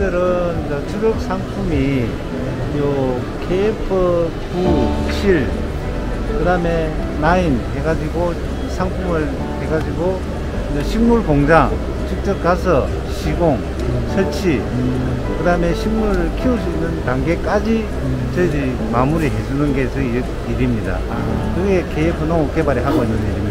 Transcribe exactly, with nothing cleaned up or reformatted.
손님들은 주력 상품이 요 케이에프 나인, 칠 그 다음에 구 해가지고 상품을 해가지고 식물 공장 직접 가서 시공, 설치, 음. 그 다음에 식물을 키울 수 있는 단계까지 음. 저희들이 마무리 해주는 게 저희 일입니다. 아. 그게 케이에프 농업개발이 하고 있는 일입니다.